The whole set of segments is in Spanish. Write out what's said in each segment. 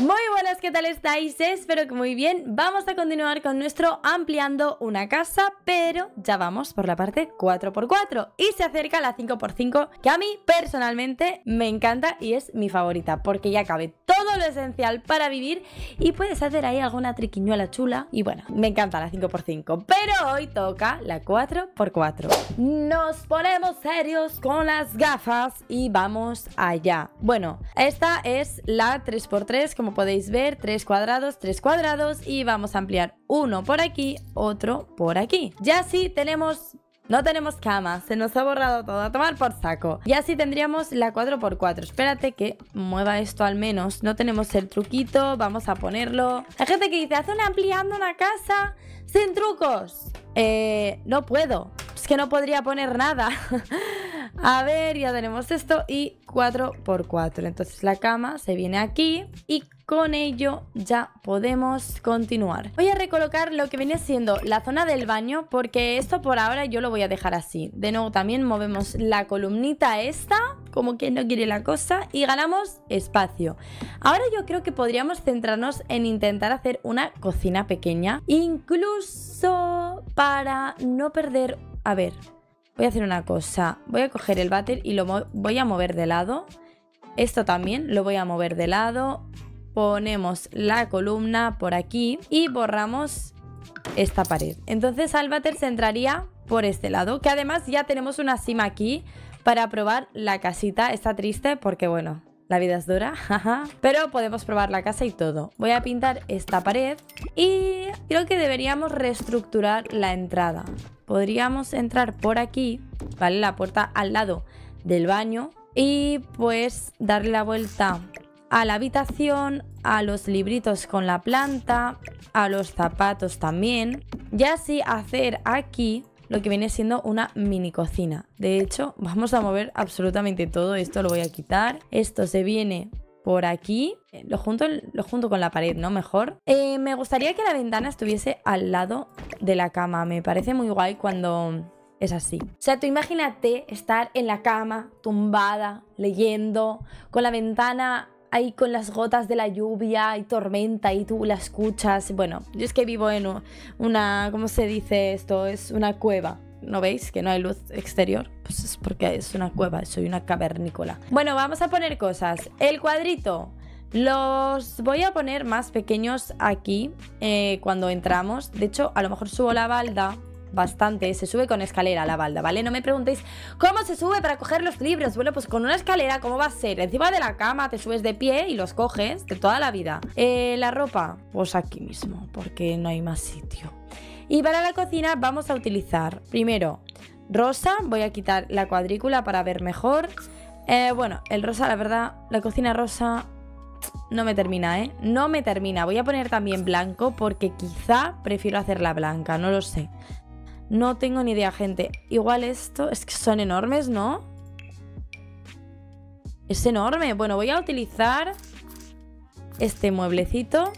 Muy buenas, ¿qué tal estáis? Espero que muy bien. Vamos a continuar con nuestro ampliando una casa, pero ya vamos por la parte 4×4 y se acerca la 5×5, que a mí personalmente me encanta y es mi favorita, porque ya cabe todo lo esencial para vivir y puedes hacer ahí alguna triquiñuela chula. Y bueno, me encanta la 5×5, pero hoy toca la 4×4. Nos ponemos serios con las gafas y vamos allá. Bueno, esta es la 3×3, como podéis ver, 3 cuadrados, 3 cuadrados, y vamos a ampliar uno por aquí, otro por aquí. Ya sí tenemos... No tenemos cama, se nos ha borrado todo, a tomar por saco. Y así tendríamos la 4×4. Espérate que mueva esto al menos. No tenemos el truquito, vamos a ponerlo. Hay gente que dice, haz una ampliando una casa sin trucos. No puedo, es que no podría poner nada. A ver, ya tenemos esto y 4×4. Entonces la cama se viene aquí y con ello ya podemos continuar. Voy a recolocar lo que viene siendo la zona del baño, porque esto por ahora yo lo voy a dejar así. De nuevo también movemos la columnita esta, como que no quiere la cosa, y ganamos espacio. Ahora yo creo que podríamos centrarnos en intentar hacer una cocina pequeña, incluso para no perder... A ver, voy a hacer una cosa. Voy a coger el váter y lo voy a mover de lado. Esto también lo voy a mover de lado. Ponemos la columna por aquí y borramos esta pared. Entonces al váter se entraría por este lado, que además ya tenemos una cima aquí para probar la casita. Está triste porque, bueno, la vida es dura, pero podemos probar la casa y todo. Voy a pintar esta pared y creo que deberíamos reestructurar la entrada. Podríamos entrar por aquí, ¿vale? La puerta al lado del baño y pues darle la vuelta a la habitación, a los libritos con la planta, a los zapatos también. Y así hacer aquí lo que viene siendo una mini cocina. De hecho, vamos a mover absolutamente todo. Esto lo voy a quitar. Esto se viene por aquí. Lo junto con la pared, ¿no? Mejor. Me gustaría que la ventana estuviese al lado de la cama. Me parece muy guay cuando... es así. O sea, tú imagínate estar en la cama, tumbada, leyendo, con la ventana... ahí con las gotas de la lluvia y tormenta y tú la escuchas. Bueno, yo es que vivo en una... ¿cómo se dice esto? Es una cueva. ¿No veis que no hay luz exterior? Pues es porque es una cueva, soy una cavernícola. Bueno, vamos a poner cosas. El cuadrito los voy a poner más pequeños aquí cuando entramos. De hecho, a lo mejor subo la balda bastante, se sube con escalera la balda, ¿vale? No me preguntéis cómo se sube para coger los libros. Bueno, pues con una escalera, ¿cómo va a ser? Encima de la cama te subes de pie y los coges de toda la vida. La ropa, pues aquí mismo, porque no hay más sitio. Y para la cocina vamos a utilizar primero rosa. Voy a quitar la cuadrícula para ver mejor. Bueno, el rosa, la verdad, la cocina rosa... no me termina, ¿eh? No me termina. Voy a poner también blanco porque quizá prefiero hacerla blanca, no lo sé. No tengo ni idea, gente. Igual esto... es que son enormes, ¿no? Es enorme. Bueno, voy a utilizar este mueblecito.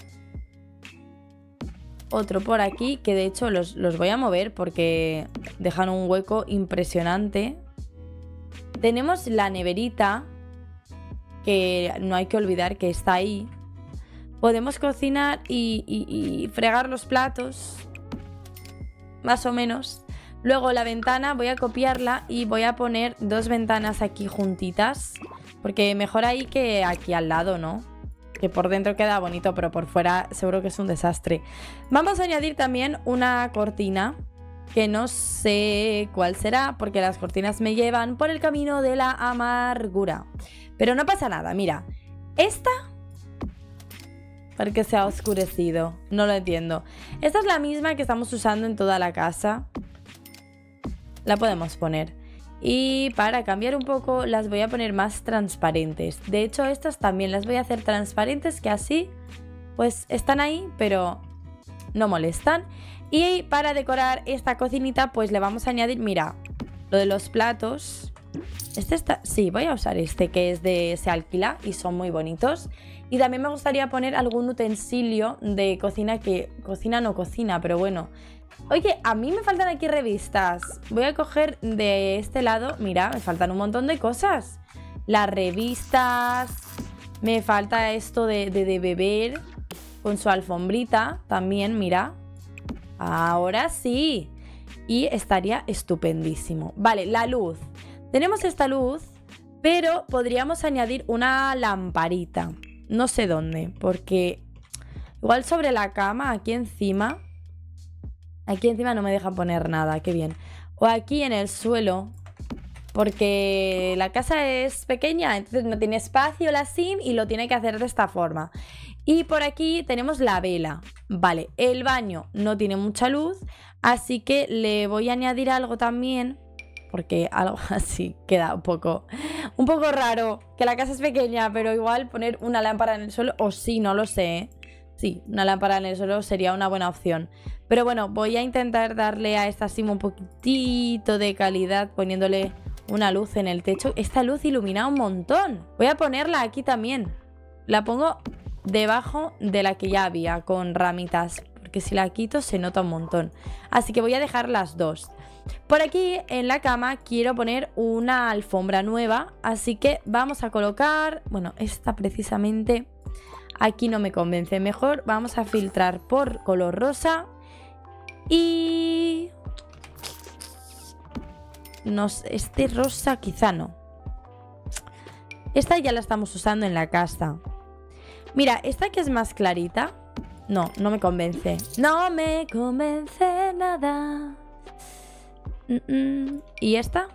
Otro por aquí, que de hecho los voy a mover porque dejan un hueco impresionante. Tenemos la neverita, que no hay que olvidar que está ahí. Podemos cocinar y fregar los platos... más o menos. Luego la ventana voy a copiarla y voy a poner dos ventanas aquí juntitas, porque mejor ahí que aquí al lado, ¿no? Que por dentro queda bonito, pero por fuera seguro que es un desastre. Vamos a añadir también una cortina, que no sé cuál será, porque las cortinas me llevan por el camino de la amargura. Pero no pasa nada, mira. Esta... porque se ha oscurecido, no lo entiendo. Esta es la misma que estamos usando en toda la casa. La podemos poner. Y para cambiar un poco las voy a poner más transparentes. De hecho, estas también las voy a hacer transparentes, que así pues están ahí, pero no molestan. Y para decorar esta cocinita pues le vamos a añadir, mira, lo de los platos. Este está... sí, voy a usar este que es de... se alquila y son muy bonitos. Y también me gustaría poner algún utensilio de cocina que... cocina no cocina, pero bueno. Oye, a mí me faltan aquí revistas. Voy a coger de este lado. Mira, me faltan un montón de cosas. Las revistas... Me falta esto de beber con su alfombrita también, mira. Ahora sí. Y estaría estupendísimo. Vale, la luz. Tenemos esta luz, pero podríamos añadir una lamparita. No sé dónde, porque igual sobre la cama, aquí encima. Aquí encima no me dejan poner nada, qué bien. O aquí en el suelo, porque la casa es pequeña, entonces no tiene espacio la Sim y lo tiene que hacer de esta forma. Y por aquí tenemos la vela. Vale, el baño no tiene mucha luz, así que le voy a añadir algo también, porque algo así queda un poco raro, que la casa es pequeña, pero igual poner una lámpara en el suelo, o sí, no lo sé. Sí, una lámpara en el suelo sería una buena opción. Pero bueno, voy a intentar darle a esta Sim un poquitito de calidad poniéndole una luz en el techo. Esta luz ilumina un montón. Voy a ponerla aquí también. La pongo debajo de la que ya había con ramitas, porque si la quito se nota un montón. Así que voy a dejar las dos. Por aquí en la cama quiero poner una alfombra nueva, así que vamos a colocar... Bueno, esta precisamente aquí no me convence. Mejor vamos a filtrar por color rosa. Y... este rosa quizá no. Esta ya la estamos usando en la casa. Mira, esta que es más clarita. No, no me convence. No me convence nada. ¿Y esta?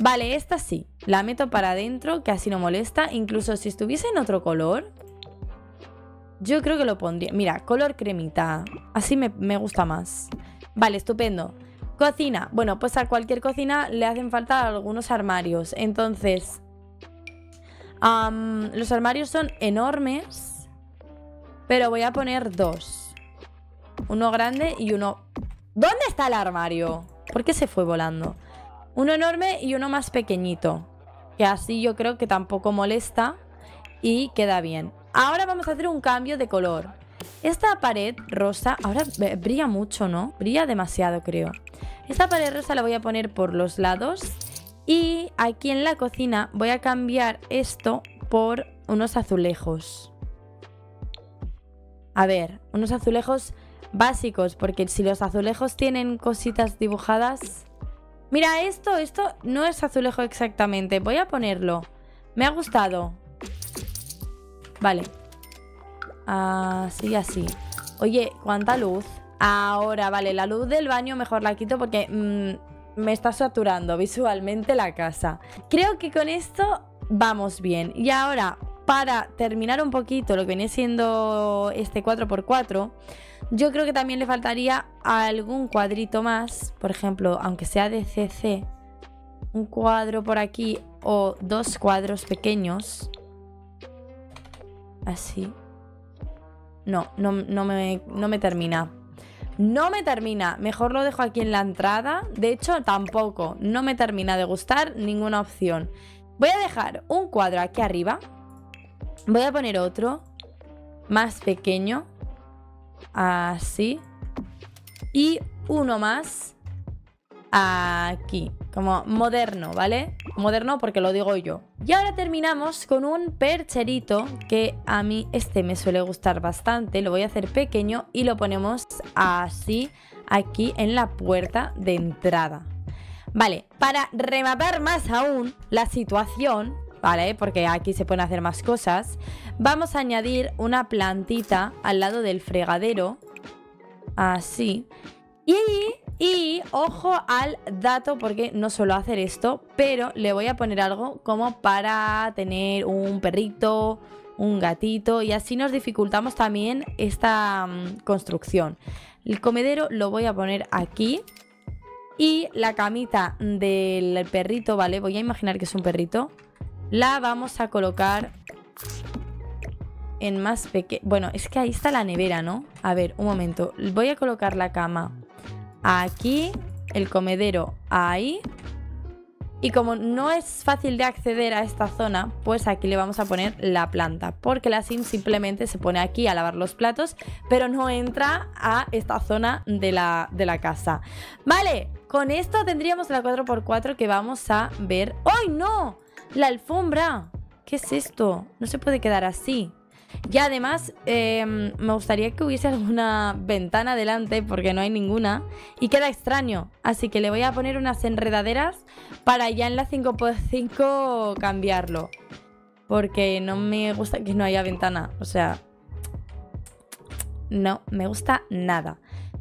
Vale, esta sí. La meto para adentro, que así no molesta. Incluso si estuviese en otro color, yo creo que lo pondría. Mira, color cremita. Así me gusta más. Vale, estupendo. Cocina. Bueno, pues a cualquier cocina le hacen falta algunos armarios. Entonces, los armarios son enormes, pero voy a poner dos. Uno grande y uno... ¿Dónde está el armario? ¿Por qué se fue volando? Uno enorme y uno más pequeñito, que así yo creo que tampoco molesta y queda bien. Ahora vamos a hacer un cambio de color. Esta pared rosa ahora brilla mucho, ¿no? Brilla demasiado, creo. Esta pared rosa la voy a poner por los lados. Y aquí en la cocina voy a cambiar esto por unos azulejos. A ver, unos azulejos básicos, porque si los azulejos tienen cositas dibujadas... Mira, esto no es azulejo exactamente. Voy a ponerlo. Me ha gustado. Vale. Así, así. Oye, ¿cuánta luz? Ahora, vale, la luz del baño mejor la quito porque me está saturando visualmente la casa. Creo que con esto vamos bien. Y ahora, para terminar un poquito lo que viene siendo este 4x4, yo creo que también le faltaría algún cuadrito más. Por ejemplo, aunque sea de CC, un cuadro por aquí o dos cuadros pequeños. Así. No me termina. No me termina. Mejor lo dejo aquí en la entrada. De hecho, tampoco. No me termina de gustar ninguna opción. Voy a dejar un cuadro aquí arriba. Voy a poner otro más pequeño. Así. Y uno más aquí, como moderno, ¿vale? Moderno porque lo digo yo. Y ahora terminamos con un percherito, que a mí este me suele gustar bastante. Lo voy a hacer pequeño y lo ponemos así, aquí en la puerta de entrada. Vale, para rematar más aún la situación, ¿vale? Porque aquí se pueden hacer más cosas. Vamos a añadir una plantita al lado del fregadero. Así. Y ojo al dato, porque no suelo hacer esto, pero le voy a poner algo como para tener un perrito, un gatito, y así nos dificultamos también esta construcción. El comedero lo voy a poner aquí. Y la camita del perrito, ¿vale? Voy a imaginar que es un perrito. La vamos a colocar en más pequeño. Bueno, es que ahí está la nevera, ¿no? A ver, un momento. Voy a colocar la cama aquí, el comedero ahí. Y como no es fácil de acceder a esta zona, pues aquí le vamos a poner la planta, porque la Sim simplemente se pone aquí a lavar los platos, pero no entra a esta zona de la casa. Vale, con esto tendríamos la 4x4 que vamos a ver. ¡Ay, no! La alfombra. ¿Qué es esto? No se puede quedar así. Y además, me gustaría que hubiese alguna ventana delante, porque no hay ninguna. Y queda extraño. Así que le voy a poner unas enredaderas para ya en la 5.5 cambiarlo. Porque no me gusta que no haya ventana. O sea, no me gusta nada.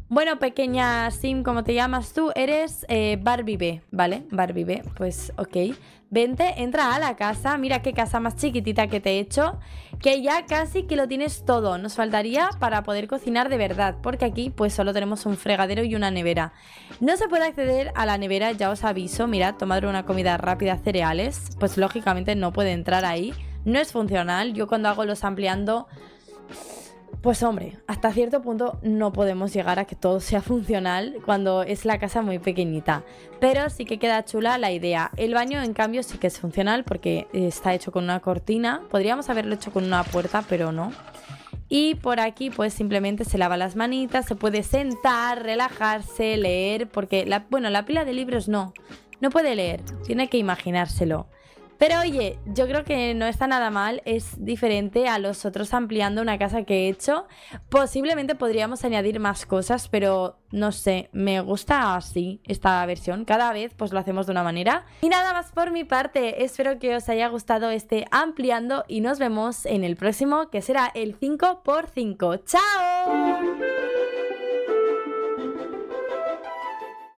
Bueno, pequeña Sim, como te llamas tú, eres Barbie B, ¿vale? Barbie B, pues ok. Vente, entra a la casa, mira qué casa más chiquitita que te he hecho, que ya casi que lo tienes todo. Nos faltaría para poder cocinar de verdad, porque aquí pues solo tenemos un fregadero y una nevera. No se puede acceder a la nevera, ya os aviso, mirad, tomar una comida rápida, cereales, pues lógicamente no puede entrar ahí. No es funcional, yo cuando hago los ampliando... Pues hombre, hasta cierto punto no podemos llegar a que todo sea funcional cuando es la casa muy pequeñita. Pero sí que queda chula la idea. El baño, en cambio, sí que es funcional porque está hecho con una cortina. Podríamos haberlo hecho con una puerta, pero no. Y por aquí pues simplemente se lava las manitas, se puede sentar, relajarse, leer. Porque, la pila de libros no puede leer, tiene que imaginárselo. Pero oye, yo creo que no está nada mal, es diferente a los otros ampliando una casa que he hecho. Posiblemente podríamos añadir más cosas, pero no sé, me gusta así esta versión. Cada vez pues lo hacemos de una manera. Y nada más por mi parte, espero que os haya gustado este ampliando y nos vemos en el próximo, que será el 5x5. ¡Chao!